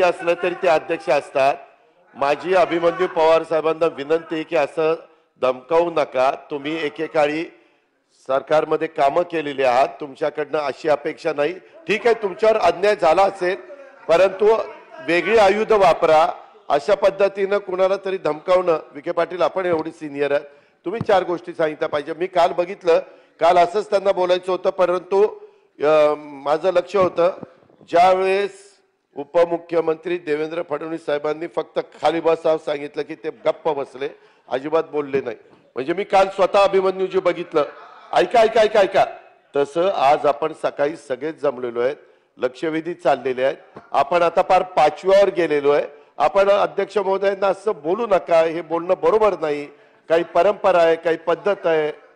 असलं तरी ते अध्यक्ष असतात. माझी अभिमन्यू पवार साहेबांना विनंती आहे की असं दमकावू नका. तुम्ही एकेकाळी सरकारमध्ये कामं केलेली आहात, तुमच्याकडनं अशी अपेक्षा नाही. ठीक आहे, तुमच्यावर अन्याय झाला असेल, परंतु वेगळी आयुध वापरा. अशा पद्धतीनं कुणाला तरी धमकावणं, विखे पाटील आपण एवढी सिनियर आहे, तुम्ही चार गोष्टी सांगितल्या पाहिजे. मी काल बघितलं, काल असंच त्यांना बोलायचं होतं, परंतु माझं लक्ष होतं. ज्यावेळेस उपमुख्यमंत्री देवेंद्र फडणवीस साहेबांनी फक्त खाली बसाव सांगितलं की ते गप्प बसले, अजिबात बोलले नाही. म्हणजे मी काल स्वतः अभिमन्यूजी बघितलं, ऐका ऐका ऐका ऐका. तसं आज आपण सकाळी सगळेच जमलेलो आहेत, लक्षवेधी चाललेले आहेत. आपण आता पार पाचव्यावर गेलेलो आहे. आपण अध्यक्ष महोदयांना असं बोलू नका, हे बोलणं बरोबर नाही. काही परंपरा आहे, काही पद्धत आहे.